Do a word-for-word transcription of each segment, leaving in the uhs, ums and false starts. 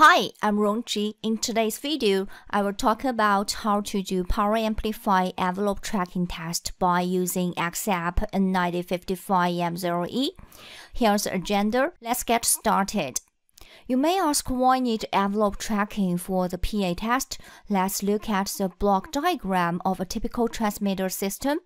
Hi, I'm Rongji. In today's video, I will talk about how to do power amplify envelope tracking test by using X-App N nine zero five five E M zero E. Here's the agenda. Let's get started. You may ask why I need envelope tracking for the P A test. Let's look at the block diagram of a typical transmitter system.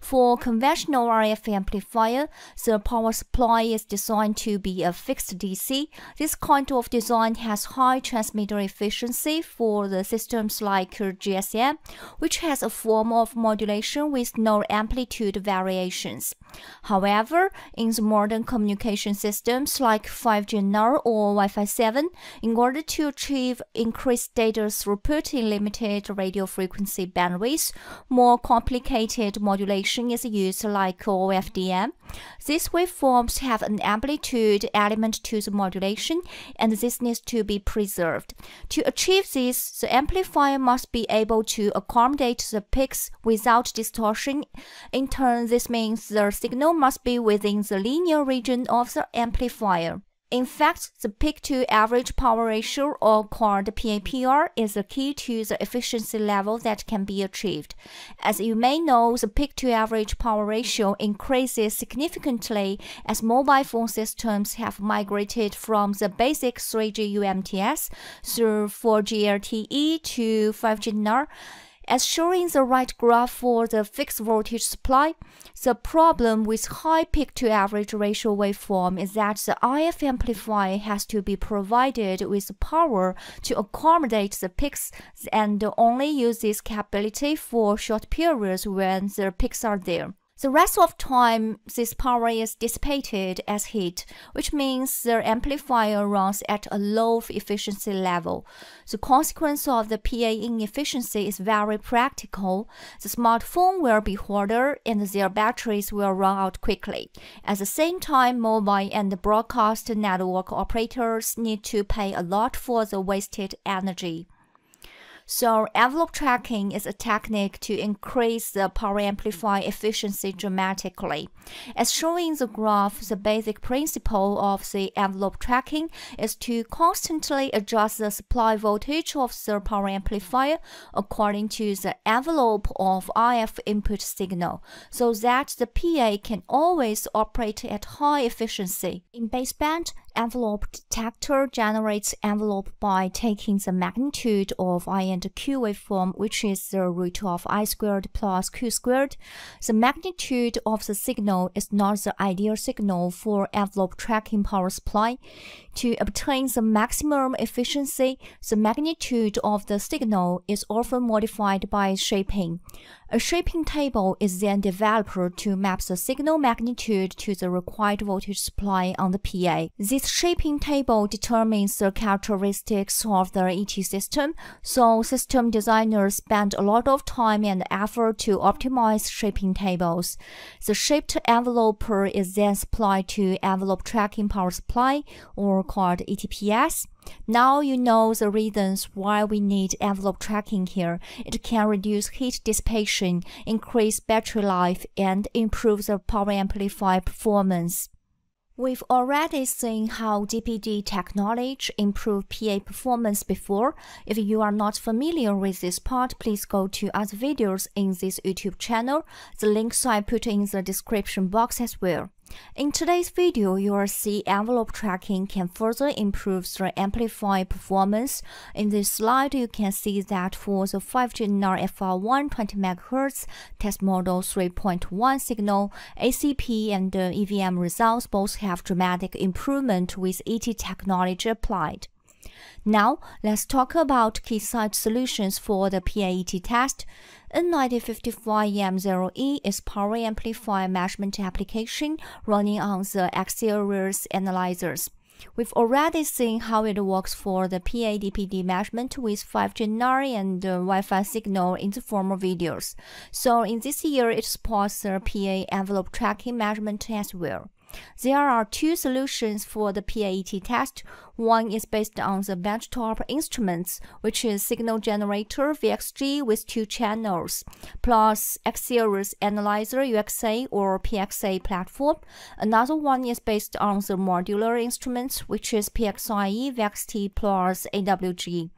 For conventional R F amplifier, the power supply is designed to be a fixed D C. This kind of design has high transmitter efficiency for the systems like G S M, which has a form of modulation with no amplitude variations. However, in the modern communication systems like five G N R or Wi-Fi seven, in order to achieve increased data throughput in limited radio frequency bandwidth, more complicated modulation Modulation is used like O F D M. These waveforms have an amplitude element to the modulation, and this needs to be preserved. To achieve this, the amplifier must be able to accommodate the peaks without distortion. In turn, this means the signal must be within the linear region of the amplifier. In fact, the peak-to-average power ratio, or called P A P R, is the key to the efficiency level that can be achieved. As you may know, the peak-to-average power ratio increases significantly as mobile phone systems have migrated from the basic three G U M T S through four G L T E to five G N R. As shown in the right graph for the fixed voltage supply, the problem with high peak-to-average ratio waveform is that the R F amplifier has to be provided with power to accommodate the peaks and only use this capability for short periods when the peaks are there. The rest of time, this power is dissipated as heat, which means the amplifier runs at a low efficiency level. The consequence of the P A inefficiency is very practical. The smartphone will be hotter and their batteries will run out quickly. At the same time, mobile and broadcast network operators need to pay a lot for the wasted energy. So envelope tracking is a technique to increase the power amplifier efficiency dramatically. As shown in the graph, the basic principle of the envelope tracking is to constantly adjust the supply voltage of the power amplifier according to the envelope of R F input signal, so that the P A can always operate at high efficiency. In baseband, envelope detector generates envelope by taking the magnitude of I and Q waveform, which is the root of I squared plus Q squared. The magnitude of the signal is not the ideal signal for envelope tracking power supply. To obtain the maximum efficiency, the magnitude of the signal is often modified by shaping. A shaping table is then developed to map the signal magnitude to the required voltage supply on the P A. This The shaping table determines the characteristics of the E T system, so system designers spend a lot of time and effort to optimize shaping tables. The shaped envelope is then supplied to envelope tracking power supply, or called E T P S. Now you know the reasons why we need envelope tracking here. It can reduce heat dissipation, increase battery life, and improve the power amplifier performance. We've already seen how D P D technology improved P A performance before. If you are not familiar with this part, please go to other videos in this YouTube channel. The links I put in the description box as well. In today's video, you will see envelope tracking can further improve the amplifier performance. In this slide, you can see that for the five G N R F R one twenty megahertz test model three point one signal, A C P and E V M results both have dramatic improvement with E T technology applied. Now, let's talk about Keysight solutions for the P A E T test. N nine zero five five E M zero E is power amplifier measurement application running on the exterior analyzers. We've already seen how it works for the P A D P D measurement with five G N R and uh, Wi-Fi signal in the former videos. So in this year, it supports the P A envelope tracking measurement as well. There are two solutions for the P A E T test. One is based on the benchtop instruments, which is signal generator V X G with two channels, plus X-Series analyzer U X A or P X A platform. Another one is based on the modular instruments, which is P X I E V X T plus A W G.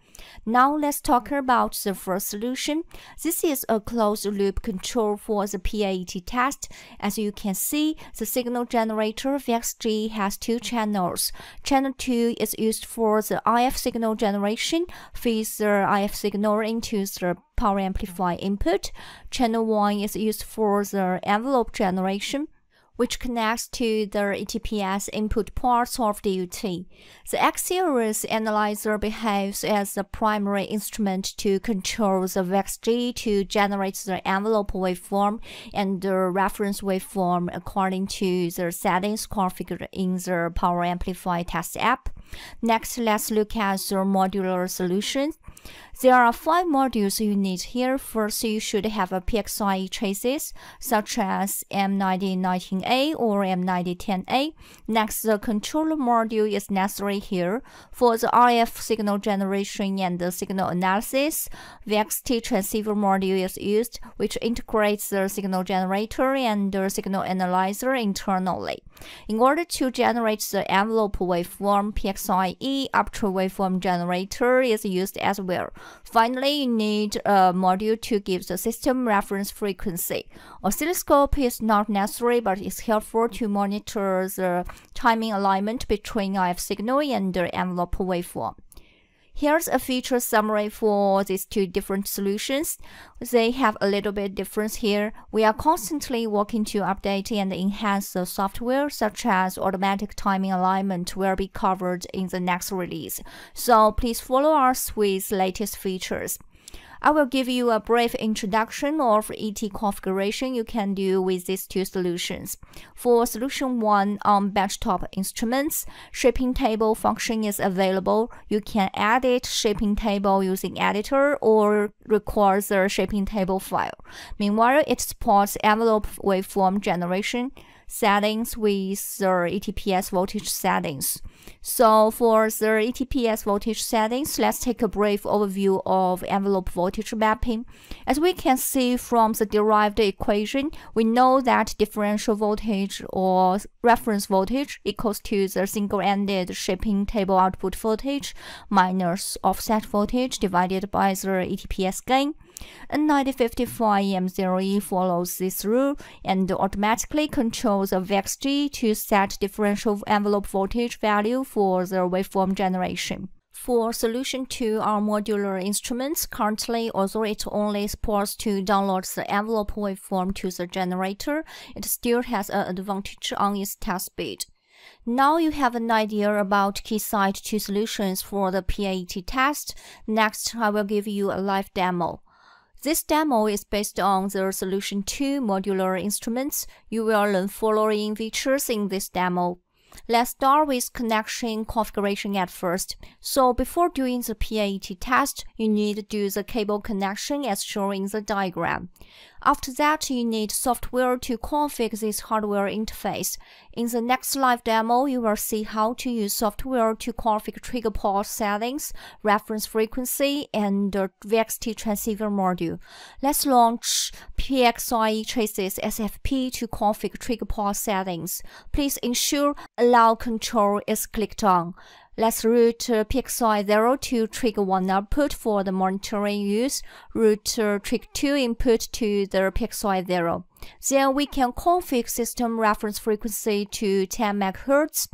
Now let's talk about the first solution. This is a closed-loop control for the P A E T test. As you can see, the signal generator V X G has two channels. Channel two is used for the I F signal generation, feeds the I F signal into the power amplifier input. Channel one is used for the envelope generation, which connects to the E T P S input parts of the U T. The X-Series analyzer behaves as the primary instrument to control the V X G to generate the envelope waveform and the reference waveform according to the settings configured in the Power Amplifier Test app. Next, let's look at the modular solution. There are five modules you need here. First, you should have a P X I E traces, such as M ninety nineteen A or M ninety ten A. Next, the controller module is necessary here for the R F signal generation and the signal analysis. V X T transceiver module is used, which integrates the signal generator and the signal analyzer internally. In order to generate the envelope waveform, P X I E Uptra waveform generator is used as well. Finally, you need a module to give the system reference frequency. Oscilloscope is not necessary, but it's helpful to monitor the timing alignment between I F signal and the envelope waveform. Here's a feature summary for these two different solutions. They have a little bit difference here. We are constantly working to update and enhance the software, such as automatic timing alignment will be covered in the next release. So please follow us with latest features. I will give you a brief introduction of E T configuration you can do with these two solutions. For solution one on benchtop instruments, shaping table function is available. You can edit shaping table using editor or record the shaping table file. Meanwhile, it supports envelope waveform generation settings with the E T P S voltage settings. So for the E T P S voltage settings, let's take a brief overview of envelope voltage mapping. As we can see from the derived equation, we know that differential voltage or reference voltage equals to the single-ended shaping table output voltage minus offset voltage divided by the E T P S gain. N ninety fifty-five E M zero E follows this rule and automatically controls a V X G to set differential envelope voltage value for the waveform generation. For solution two, our modular instruments, currently, although it only supports to download the envelope waveform to the generator, it still has an advantage on its test speed. Now you have an idea about Keysight two solutions for the P A E T test. Next, I will give you a live demo. This demo is based on the solution two modular instruments. You will learn following features in this demo. Let's start with connection configuration at first. So before doing the P A E T test, you need to do the cable connection as shown in the diagram. After that, you need software to configure this hardware interface. In the next live demo, you will see how to use software to configure trigger port settings, reference frequency, and the V X T transceiver module. Let's launch P X I E traces S F P to configure trigger port settings. Please ensure Allow control is clicked on. Let's route P X I zero to trigger one output for the monitoring use, route trigger two input to the P X I zero. Then we can configure system reference frequency to ten megahertz.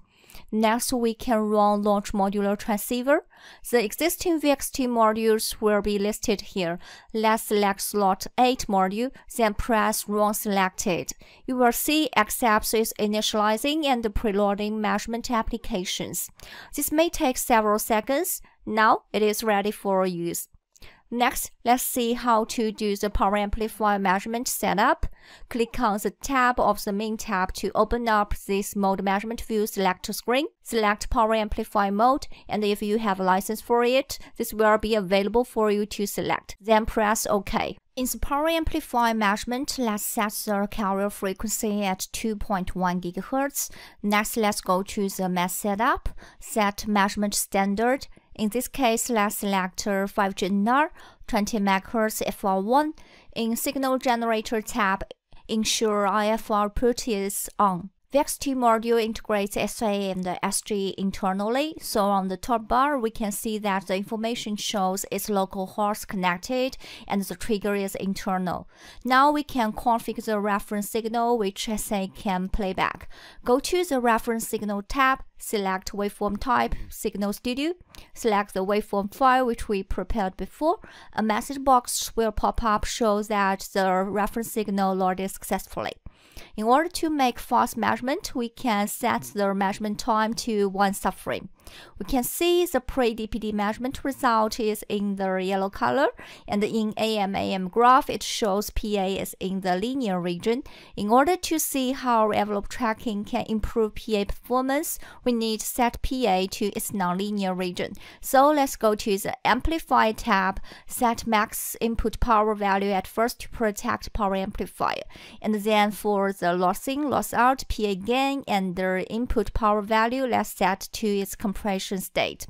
Next, we can run launch modular transceiver. The existing V X T modules will be listed here. Let's select slot eight module, then press Run Selected. You will see X-Apps is initializing and preloading measurement applications. This may take several seconds. Now it is ready for use. Next, let's see how to do the power amplifier measurement setup. Click on the tab of the main tab to open up this mode measurement view selector screen. Select power amplifier mode, and if you have a license for it, this will be available for you to select. Then press OK. In the power amplifier measurement, let's set the carrier frequency at two point one gigahertz. Next, let's go to the mesh setup, set measurement standard. In this case, let's select five G N R, twenty megahertz F R one. In signal generator tab, ensure I F R output is on. V X T module integrates S A and S G internally, so on the top bar we can see that the information shows its local host connected and the trigger is internal. Now we can configure the reference signal which S A can playback. Go to the reference signal tab, select waveform type, signal studio, select the waveform file which we prepared before. A message box will pop up shows that the reference signal loaded successfully. In order to make fast measurement, we can set the measurement time to one subframe. We can see the pre-D P D measurement result is in the yellow color, and in A M A M graph it shows P A is in the linear region. In order to see how envelope tracking can improve P A performance, we need to set P A to its nonlinear region. So let's go to the Amplify tab, set max input power value at first to protect power amplifier, and then for the loss in, loss out, P A gain, and the input power value, let's set to its compression state.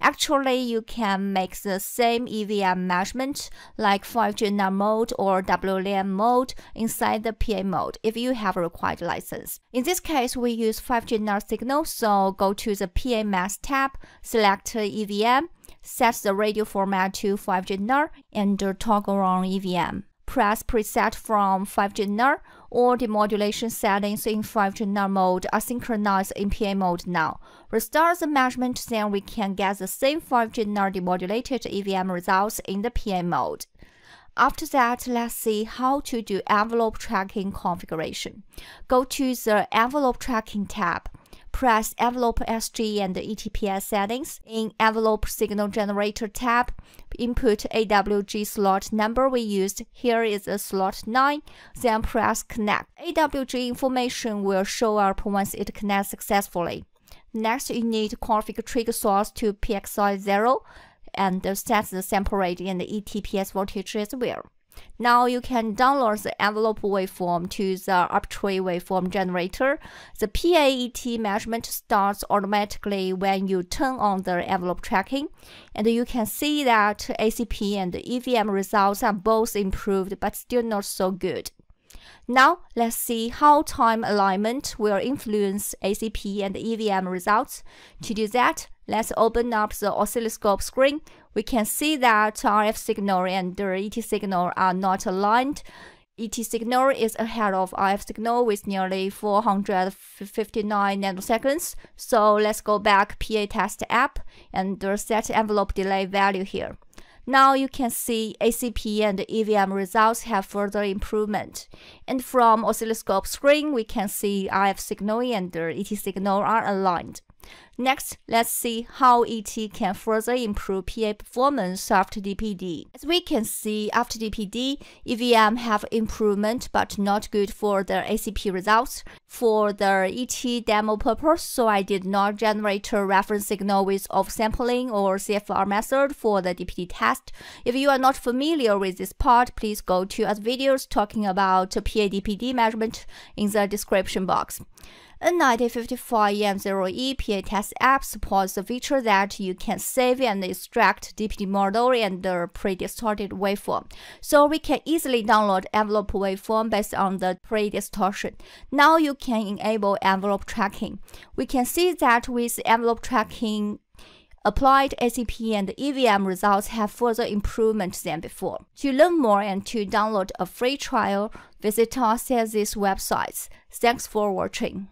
Actually, you can make the same E V M measurement like five G N R mode or W LAN mode inside the P A mode if you have a required license. In this case, we use five G N R signal, so go to the P A mass tab, select E V M, set the radio format to five G N R, and toggle on E V M. Press preset from five G N R. All the modulation settings in five G N R mode are synchronized in P A mode now. Restart the measurement, then we can get the same five G N R demodulated E V M results in the P A mode. After that, let's see how to do envelope tracking configuration. Go to the Envelope Tracking tab. Press Envelope S G and the E T P S settings. In Envelope Signal Generator tab, input A W G slot number we used. Here is a slot nine, then press Connect. A W G information will show up once it connects successfully. Next, you need to configure trigger source to P X I zero and set the sample rate and the E T P S voltage as well. Now you can download the envelope waveform to the arbitrary waveform generator. The P A E T measurement starts automatically when you turn on the envelope tracking, and you can see that A C P and the E V M results are both improved but still not so good. Now let's see how time alignment will influence A C P and E V M results. To do that, let's open up the oscilloscope screen. We can see that R F signal and the E T signal are not aligned. E T signal is ahead of R F signal with nearly four hundred fifty-nine nanoseconds. So let's go back P A test app and set envelope delay value here. Now you can see A C P and E V M results have further improvement. And from oscilloscope screen, we can see R F signal and the E T signal are aligned. Next, let's see how E T can further improve P A performance after D P D. As we can see, after D P D, E V M have improvement but not good for the A C P results. For the E T demo purpose, so I did not generate a reference signal with offsampling or C F R method for the D P D test. If you are not familiar with this part, please go to other videos talking about P A D P D measurement in the description box. N ninety fifty-five E M zero E P A test app supports the feature that you can save and extract D P D model and the pre-distorted waveform. So we can easily download envelope waveform based on the pre-distortion. Now you can enable envelope tracking. We can see that with envelope tracking applied, A C P and E V M results have further improvement than before. To learn more and to download a free trial, visit us at these websites. Thanks for watching.